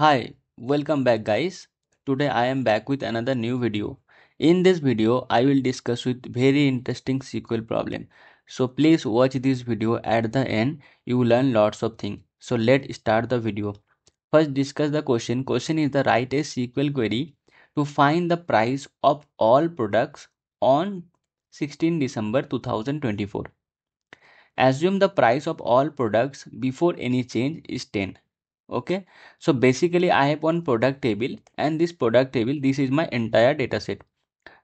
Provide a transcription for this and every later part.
Hi, welcome back guys. Today I am back with another new video. In this video, I will discuss with very interesting SQL problem. So please watch this video at the end. You learn lots of things. So let's start the video. First discuss the question. Question is the write a SQL query to find the price of all products on 16 December 2024. Assume the price of all products before any change is 10. Okay, so basically I have one product table, and this product table, this is my entire data set.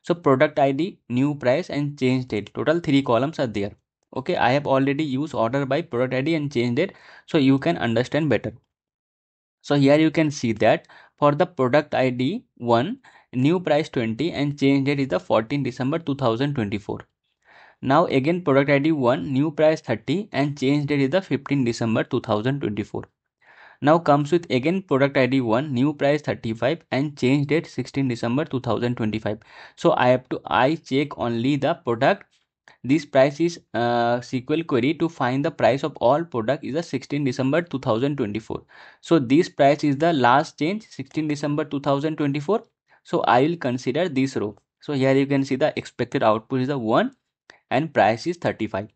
So product ID, new price and change date, total 3 columns are there. Okay, I have already used order by product ID and change date, so you can understand better. So here you can see that for the product ID 1, new price 20 and change date is the 14 December 2024. Now again product ID 1, new price 30 and change date is the 15 December 2024. Now comes with again product ID 1, new price 35 and change date 16 December 2025. So I check only the product. This price is SQL query to find the price of all product is the 16 December 2024. So this price is the last change 16 December 2024. So I will consider this row. So here you can see the expected output is the 1 and price is 35.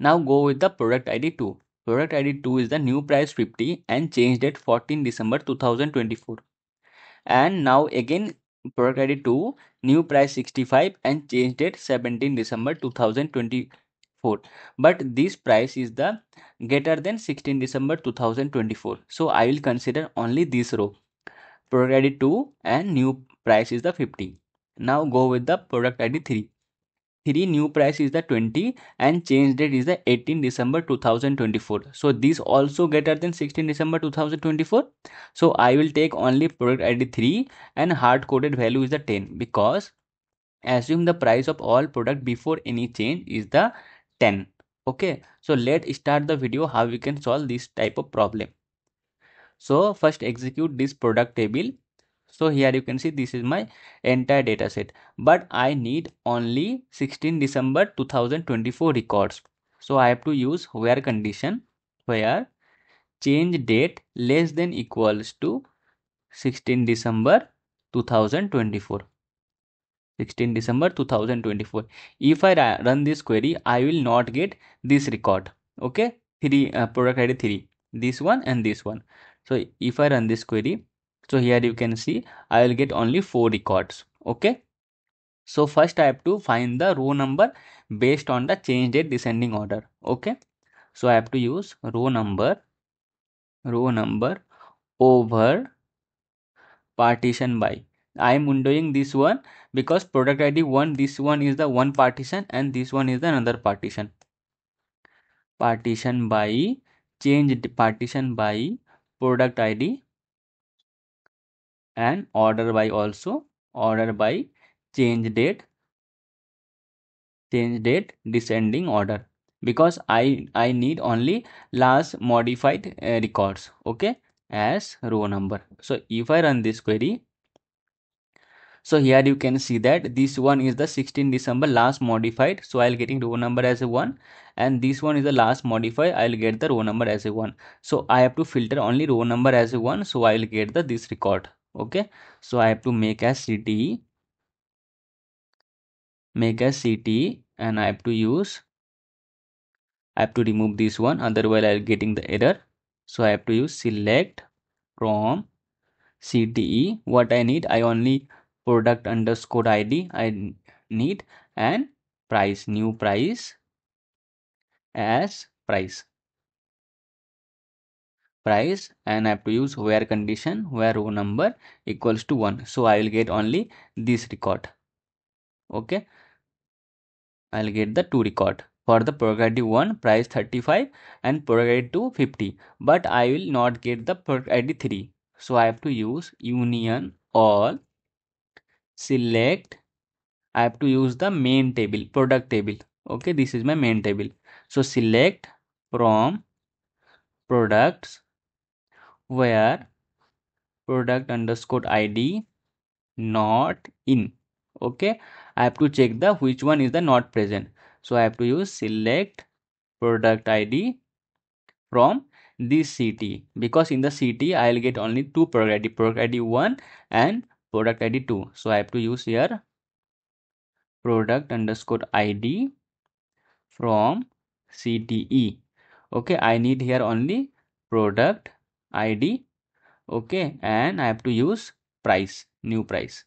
Now go with the product ID 2. Product ID 2 is the new price 50 and change date 14 December 2024. And now again product ID 2, new price 65 and change date 17 December 2024. But this price is the greater than 16 December 2024. So I will consider only this row. Product ID 2 and new price is the 50. Now go with the product ID 3. 3 new price is the 20 and change date is the 18 December 2024. So this also greater than 16 December 2024. So I will take only product ID 3 and hard coded value is the 10, because assume the price of all product before any change is the 10. Okay. So let's start the video how we can solve this type of problem. So first execute this product table. So here you can see this is my entire data set, but I need only 16 December 2024 records. So I have to use where condition, where change date less than equals to 16 December 2024. 16 December 2024. If I run this query, I will not get this record. Okay, product ID 3, this one and this one. So if I run this query, so here you can see I will get only 4 records. Okay. So first I have to find the row number based on the change date descending order. Okay. So I have to use row number over partition by. I am undoing this one because product ID 1, this one is the one partition and this one is the another partition. Partition by, change partition by product ID, and order by also, order by change date descending order, because I need only last modified records, okay, as row number. So if I run this query, so here you can see that this one is the 16 December last modified. So I'll getting row number as a 1, and this one is the last modified. I'll get the row number as a 1. So I have to filter only row number as a 1. So I'll get this record. Okay, so I have to make a CTE, and I have to remove this one, otherwise I'll getting the error. So I have to use select from CTE. What I need, I only product underscore ID I need, and price, new price as price, and I have to use where condition, where row number equals to 1. So I will get only this record. Okay, I'll get the 2 record for the product ID 1, price 35 and product ID 2, 50, but I will not get the product ID 3. So I have to use union all select. I have to use the main table, product table. Okay, this is my main table. So select from products where product underscore ID not in. Okay, I have to check the which one is the not present. So I have to use select product ID from this CT, because in the CT I will get only two product ID 1 and product ID 2. So I have to use here product underscore ID from CTE. Okay, I need here only product ID. Okay, and I have to use price, new price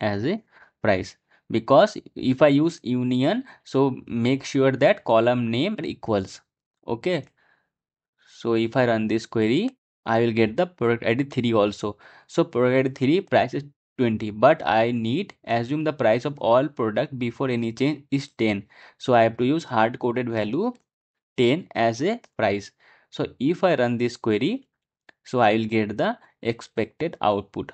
as a price, because if I use union, so make sure that column name equals. Okay, so if I run this query, I will get the product ID 3 also. So product ID 3 price is 20, but I need assume the price of all product before any change is 10. So I have to use hard coded value 10 as a price. So if I run this query, so I will get the expected output.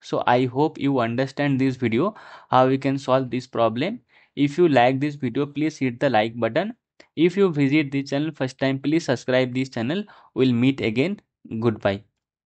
So I hope you understand this video, how we can solve this problem. If you like this video, please hit the like button. If you visit this channel first time, please subscribe this channel. We'll meet again. Goodbye.